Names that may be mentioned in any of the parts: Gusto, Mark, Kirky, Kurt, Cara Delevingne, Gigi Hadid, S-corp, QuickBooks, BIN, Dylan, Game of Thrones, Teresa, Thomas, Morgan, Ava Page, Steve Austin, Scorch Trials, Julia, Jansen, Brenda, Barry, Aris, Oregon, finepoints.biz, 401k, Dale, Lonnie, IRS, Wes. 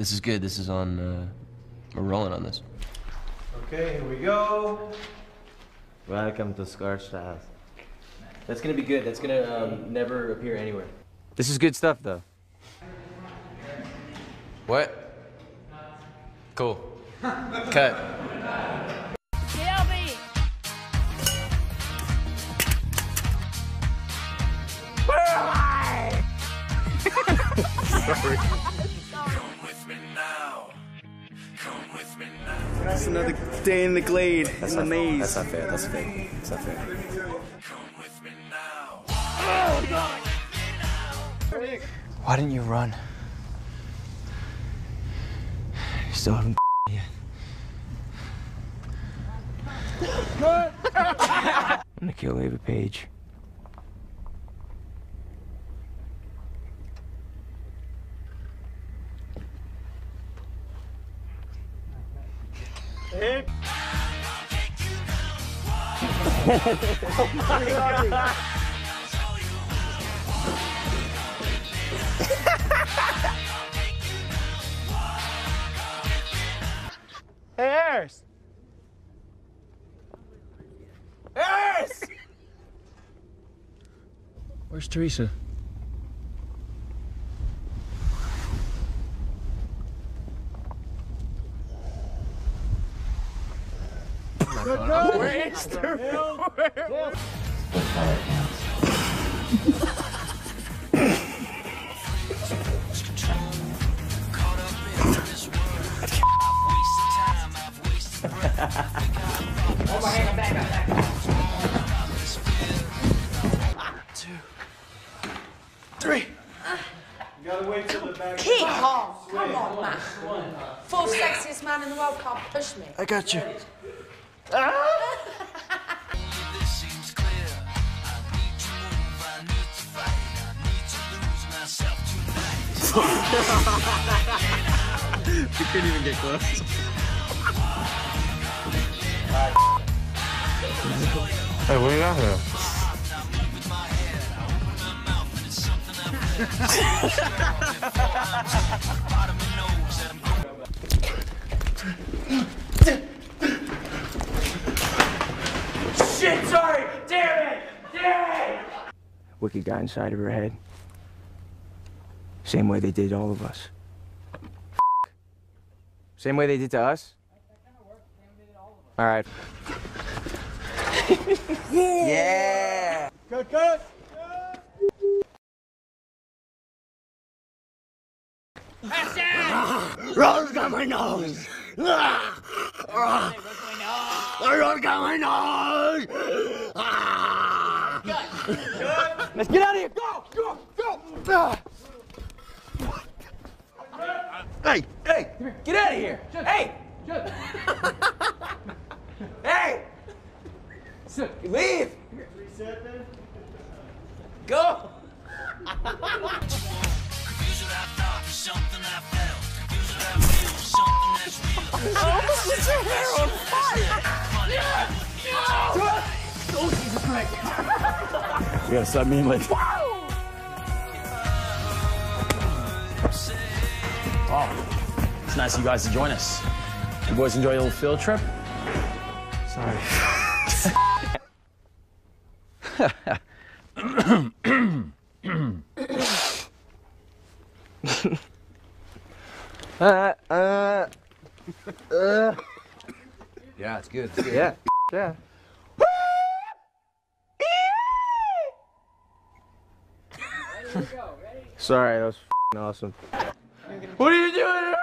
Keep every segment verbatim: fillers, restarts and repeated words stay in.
This is good. This is on, uh, we're rolling on this. Okay, here we go. Welcome to Scorch Trials. That's gonna be good. That's gonna um, never appear anywhere. This is good stuff, though. What? Cool. Cut. K L B. Where am I? Sorry. Come with me now. Come with me now. That's another day in the glade, that's in the maze. That's not fair. That's fake. That's not fair. Come with me now. Oh God. Why didn't you run? You still haven't yet. I'm gonna kill Ava Page. Hey. Oh my God. Hey, Aris! Aris! Where's Teresa? No, where is Teresa? Where? Three. You gotta wait till the back. Keep on. Come on, man. Fourth sexiest man in the world can't push me. I got you. We couldn't even get close. Hey, what do you got here? Shit, sorry! Damn it! Damn it! Wicked got inside of her head. Same way they did all of us. Same way they did to us? All right. Yeah. Yeah. Cut, cut. That's it. Rose got my nose. Rose got my nose. Good. Let's get out of here. Go, go, go. Hey, hey, get out of here. Shut. Hey. Shut. Hey! Leave! Reset then? Go! Oh, it's your hair on fire! Yeah. Oh. Oh, Jesus Christ! You gotta stop me in like... Wow! Wow. It's nice of you guys to join us. You boys enjoy a little field trip? Sorry. uh, uh, uh. Yeah, it's good. It's good. Yeah, yeah. Ready to go, ready? Sorry, that was f***ing awesome. What are you doing here?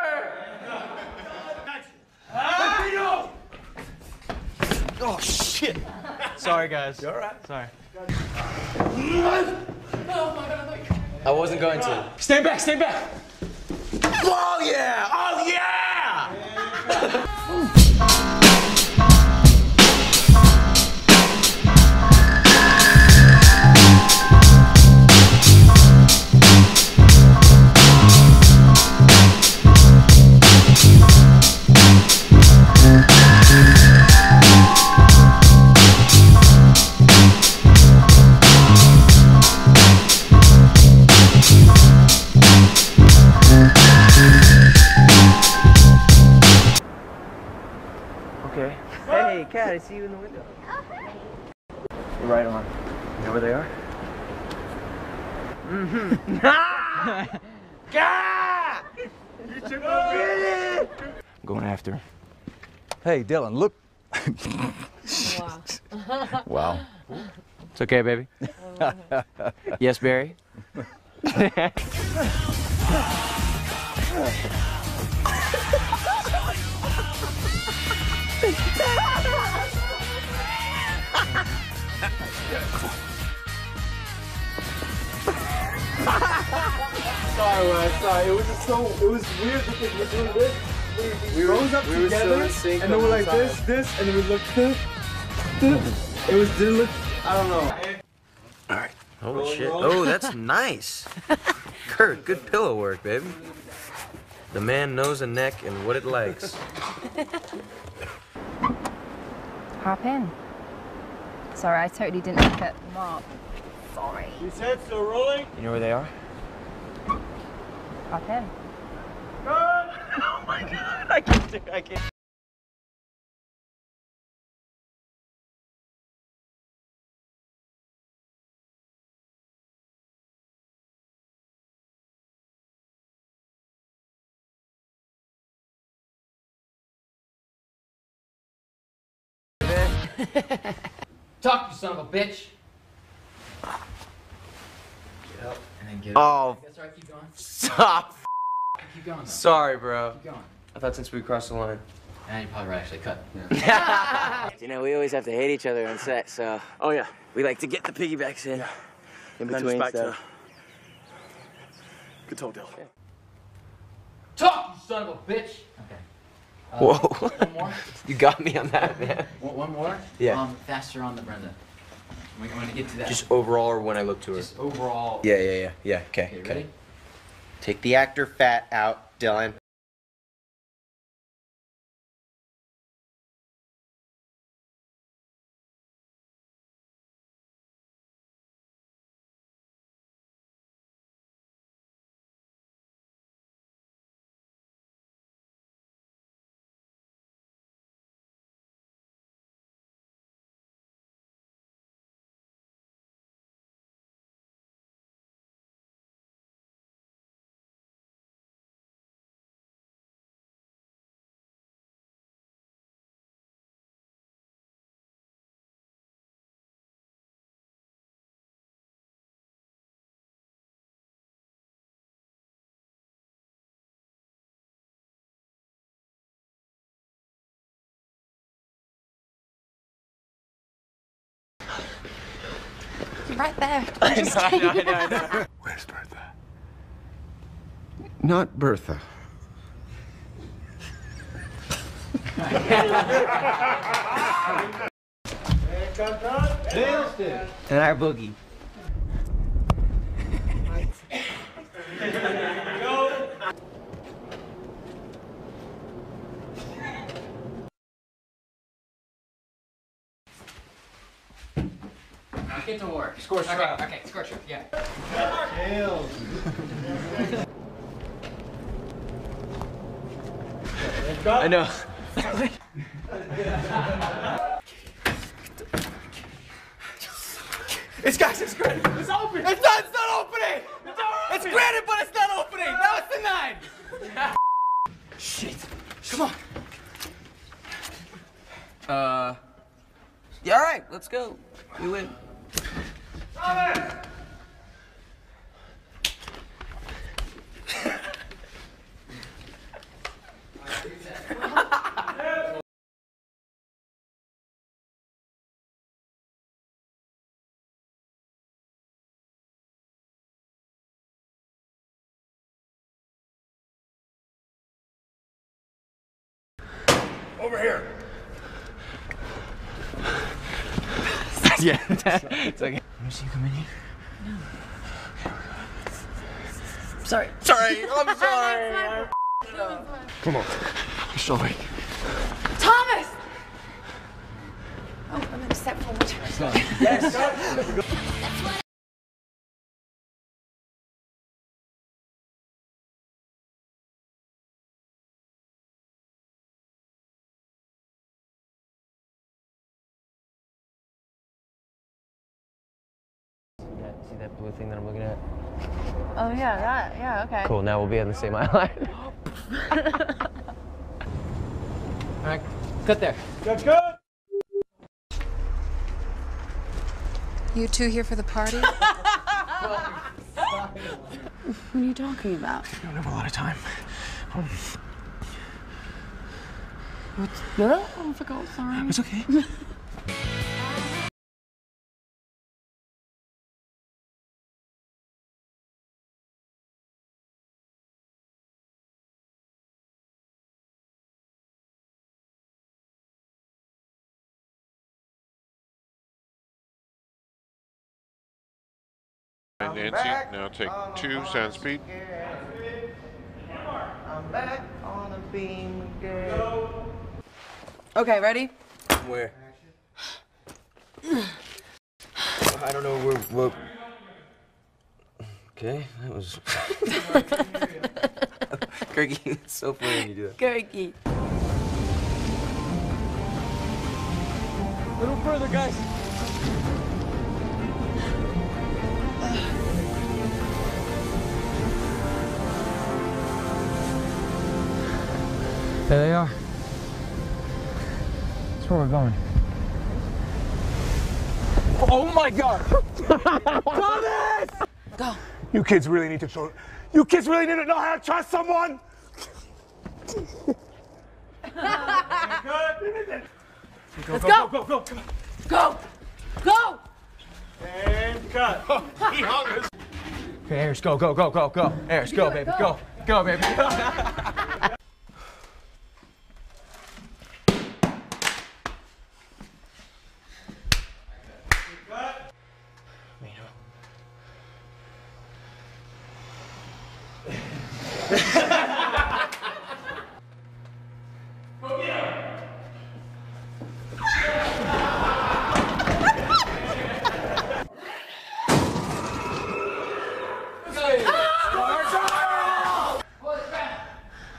Oh shit! Sorry guys. You alright? Sorry. I wasn't going to. Stand back, stand back! Oh yeah! Oh yeah! We'll be right back. Dad, I see you in the window. Oh, hi. You're right on. You know where they are? Mm-hmm. Gah! You should it! I'm going after her. Hey, Dylan, look. Wow. Wow. It's okay, baby. Yes, Barry? Sorry, Wes, sorry. It was just so, it was weird because we're doing this. We, we, we rose up we together, were so and then we're like time. this, this, and then we looked this, this. It was Dylan. I don't know. All right. Holy roll, shit. Roll. Oh, that's nice. Kurt, good pillow work, baby. The man knows a neck and what it likes. Hop in. Sorry, I totally didn't look at Mark. Sorry. His head's still rolling. You know where they are? Hop in. Oh my God, I can't do it, I can't. Talk, you son of a bitch. Get up and then get up. Oh. That's right, keep going. Stop. Keep going, though. Sorry, bro. Keep going. I thought since we crossed the line. Yeah, you're probably right, actually. Cut. Yeah. You know, we always have to hate each other on set, so. Oh, yeah. We like to get the piggybacks in. Yeah. In between stuff. To... Good talk, Dale. Yeah. Talk, you son of a bitch. Okay. Uh, Whoa. One more? You got me on that, man. One more? Yeah. Um, faster on the Brenda. I'm going to get to that. Just overall or when I look to her? Just overall. Yeah, yeah, yeah. Yeah, okay. Okay, ready? Take the actor fat out, Dylan. Right there. I know, I know, I know. Where's Bertha? Not Bertha. And our boogie. Get to work. Scorch Trials. Okay, okay, Scorch Trials, yeah. Tails. I know. It's guys, it's granted. It's open. It's not, it's not opening. It's not opening. It's granted, but it's not opening. Now it's denied. Shit. Come on. Uh. Yeah, all right, let's go. We win. Thomas! Over here. Yeah, it's okay. Let me see you come in here. No. I'm sorry. Sorry, I'm sorry. Come on. I'm sorry. Thomas! Oh, I'm gonna step forward. Yes, yes. See that blue thing that I'm looking at? Oh, yeah, that. Yeah, okay. Cool, now we'll be on the same island. All right, cut there. Good, good. You two here for the party? What are you talking about? I don't have a lot of time. Um, What's that? Oh, I forgot, sorry. It's okay. I'm Nancy, back. Now take I'm two, sound speed. I'm back on a beam again. Go. Okay, ready? Where? I don't know where, where... Okay, that was... Kirky, it's so funny when you do that. Kirky. A little further, guys. There they are. That's where we're going. Oh my God! Thomas! Go. You kids really need to show. You kids really need to know how to trust someone. Go, Let's go. Go, go, go, go, go, go. And cut. Oh, he hung us. Okay, Aris, go, go, go, go, go. Aris, go, baby, go, go, baby. Go.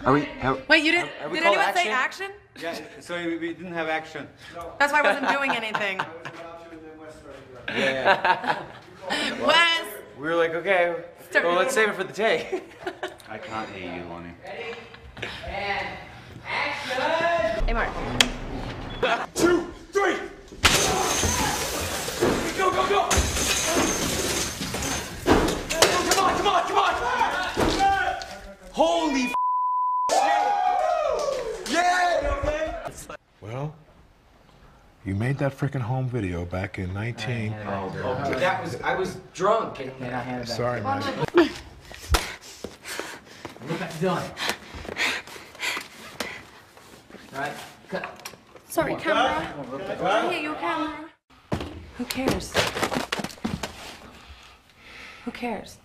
Are we, have, Wait, you didn't, did anyone action? say action? Yeah, so we, we didn't have action. No. That's why I wasn't doing anything. I was about to, and then Wes started. Yeah, yeah. Wes! We were like, okay, Start well, let's save it for the day. I can't hear you, Lonnie. Ready? And action! Hey, Mark. One, two, three! Go, go, go! Come on, come on, come on! Holy f***! Well, you made that frickin' home video back in nineteen... Oh, oh, that was... I was drunk and then I had that. Sorry, man. Look at Dylan. All right, cut. Sorry, Come camera. Come here, your camera. Who cares? Who cares?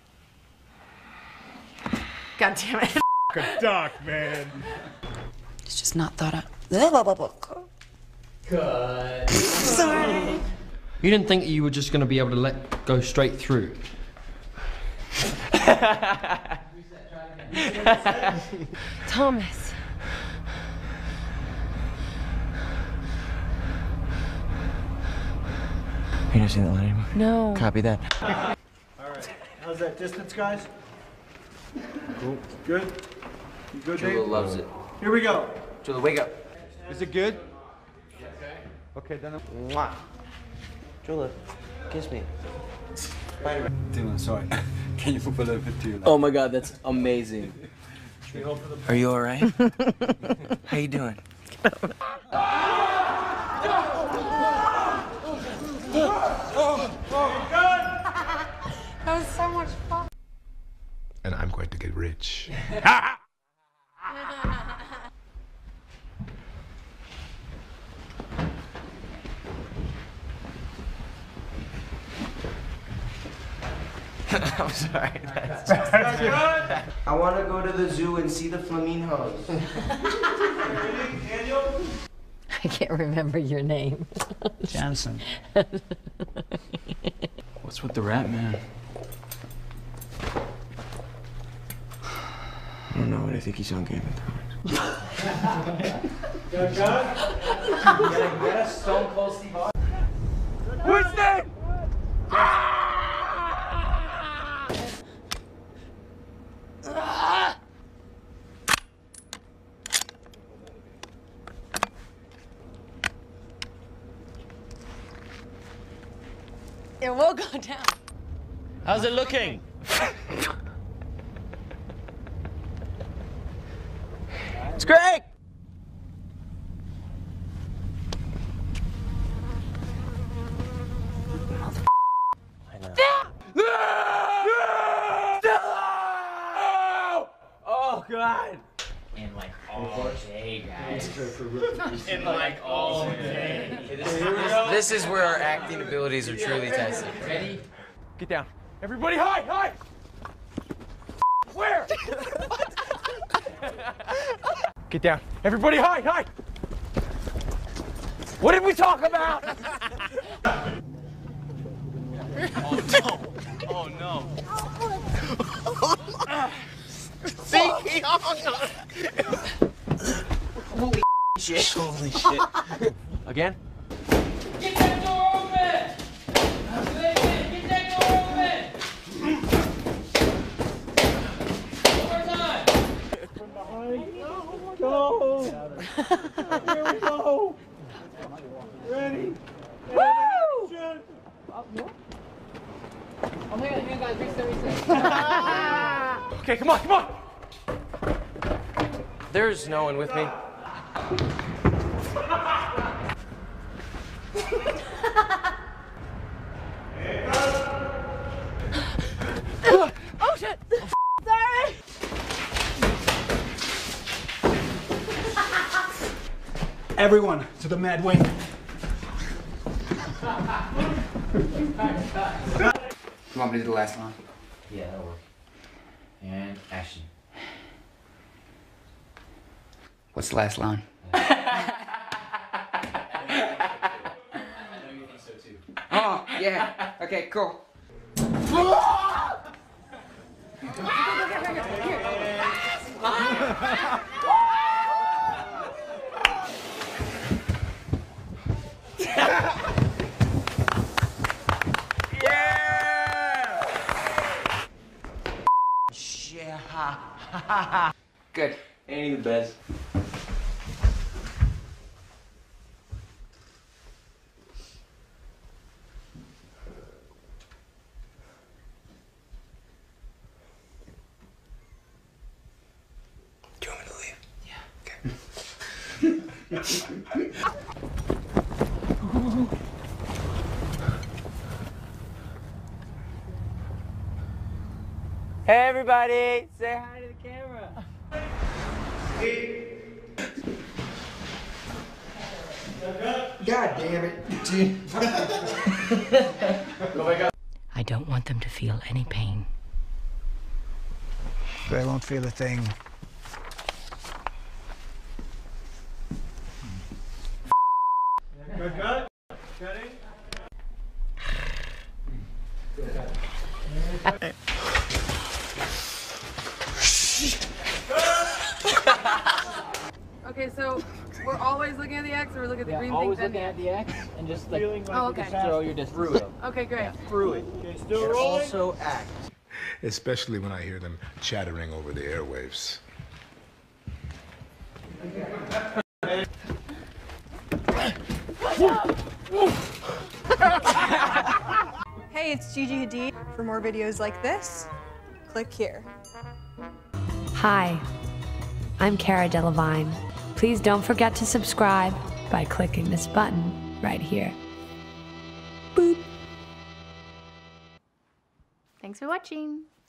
God damn it. F***ing duck, man. It's just not thought out. Cut. Sorry. You didn't think you were just going to be able to let go straight through. Thomas. You never seen that line anymore? No. Copy that. Uh, all right. How's that distance, guys? Cool. Good. You good, Julia Dave? Loves it. Here we go. Julia, wake up. Is it good? Yeah, okay. Okay, then. Mwah. Julia, kiss me. Dylan, sorry. Can you move a little bit too? Oh my God, that's amazing. Are you all right? How you doing? That was so much fun. And I'm going to get rich. I'm sorry, that's just... That's good! I want to go to the zoo and see the flamingos. I can't remember your name. Jansen. What's with the rat man? I don't know, but I think he's on Game of Thrones. Good God? What a stone cold Steve Austin. What's that? It will go down. How's it looking? It's great! Oh, God! In like all day, guys. In like all day. This is where our acting abilities are truly tested. Ready? Get down. Everybody hide! Hide! Where? Get down. Everybody hide! Hide! What did we talk about? Oh no! Oh no! uh, see? Oh, no. Holy shit! Holy shit! Again? Get that door open! Get that door open! One more time! Go! Here we go! Ready? Woo! Up north? Oh my God, you guys, reset, reset. Okay, come on, come on! There's no one with me. Oh shit! Oh, sorry! Everyone to the mad wing. You want me to do the last line? Yeah, that'll work. And action. What's the last line? Oh, yeah. Okay, cool. Good. Ain't the best. Do you want me to leave? Yeah. Okay. Hey everybody, say hi to the camera. God damn it. I don't want them to feel any pain. They won't feel a thing. Okay, so we're always looking at the X, or we look at the yeah, green thing. Always looking at the X, and just like, like oh, okay. Just throw your distance through it. Okay, great. Yeah, through it. Okay, still rolling. Also act. Especially when I hear them chattering over the airwaves. Hey, it's Gigi Hadid. For more videos like this, click here. Hi, I'm Cara Delevingne. Please don't forget to subscribe by clicking this button right here. Boop. Thanks for watching.